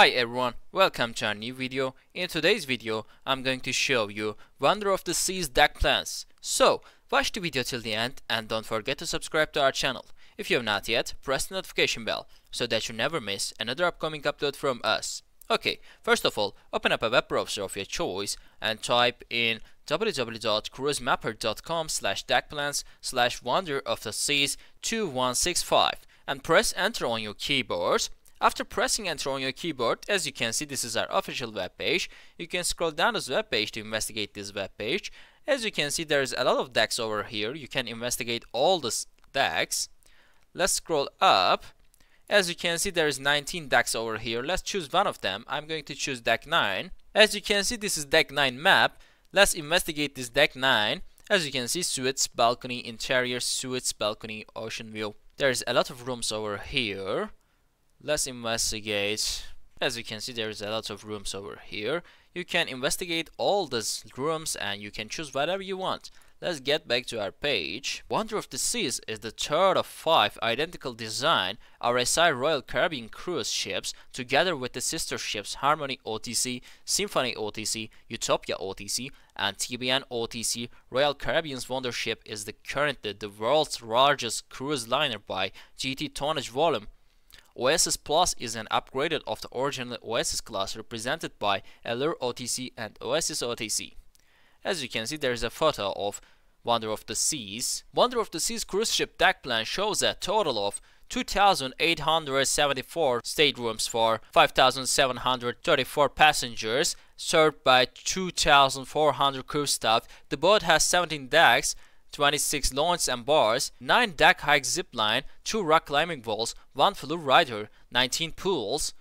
Hi everyone, welcome to our new video. In today's video, I'm going to show you Wonder of the Seas deck plans. So, watch the video till the end and don't forget to subscribe to our channel. If you have not yet, press the notification bell so that you never miss another upcoming upload from us. Okay, first of all, open up a web browser of your choice and type in www.cruisemapper.com/deckplans/Wonder of the Seas 2165 and press enter on your keyboard. After pressing enter on your keyboard, as you can see, this is our official webpage. You can scroll down this webpage to investigate this webpage. As you can see, there's a lot of decks over here. You can investigate all the decks. Let's scroll up. As you can see, there's 19 decks over here. Let's choose one of them. I'm going to choose deck 9. As you can see, this is deck 9 map. Let's investigate this deck 9. As you can see, suites, balcony, interior, suites, balcony, ocean view. There's a lot of rooms over here. Let's investigate. As you can see, there is a lot of rooms over here. You can investigate all these rooms and you can choose whatever you want. Let's get back to our page. Wonder of the Seas is the third of 5 identical design RSI Royal Caribbean cruise ships, together with the sister ships Harmony OTC, Symphony OTC, Utopia OTC, and TBN OTC. Royal Caribbean's Wonder ship is currently the world's largest cruise liner by GT tonnage volume. Oasis Plus is an upgraded of the original Oasis class, represented by Allure OTC and OSS OTC. As you can see, there is a photo of Wonder of the Seas. Wonder of the Seas cruise ship deck plan shows a total of 2,874 staterooms for 5,734 passengers, served by 2,400 crew staff. The boat has 17 decks, 26 lounges and bars, 9 deck hike zip line, 2 rock climbing walls, 1 FlowRider, 19 pools,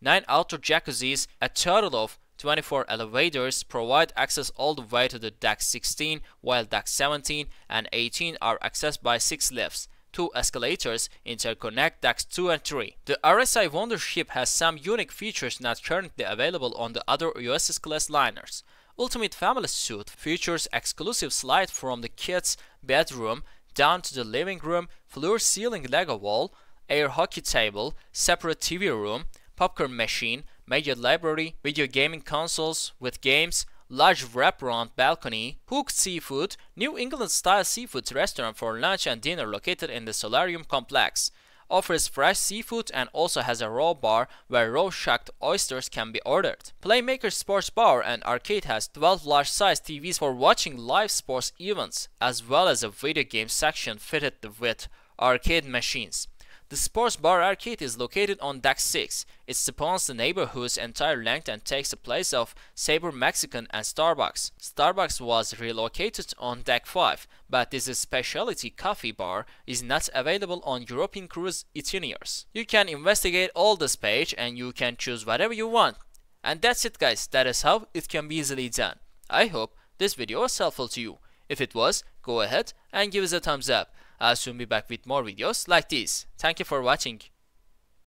9 outdoor jacuzzis. A total of 24 elevators provide access all the way to the deck 16, while deck 17 and 18 are accessed by 6 lifts. 2 escalators interconnect decks 2 and 3. The RSI Wonder ship has some unique features not currently available on the other USS class liners. Ultimate Family Suite features exclusive slide from the kids' bedroom down to the living room, floor-ceiling Lego wall, air hockey table, separate TV room, popcorn machine, media library, video gaming consoles with games, large wraparound balcony, Hook Seafood, New England-style seafood restaurant for lunch and dinner located in the Solarium complex. Offers fresh seafood and also has a raw bar where raw shucked oysters can be ordered. Playmakers Sports Bar and Arcade has 12 large-sized TVs for watching live sports events, as well as a video game section fitted with arcade machines. The Sports Bar Arcade is located on Deck 6. It spans the neighborhood's entire length and takes the place of Sabre Mexican and Starbucks. Starbucks was relocated on Deck 5, but this specialty coffee bar is not available on European cruise itineraries. You can investigate all this page and you can choose whatever you want. And that's it guys, that is how it can be easily done. I hope this video was helpful to you. If it was, go ahead and give us a thumbs up. I'll soon be back with more videos like this. Thank you for watching.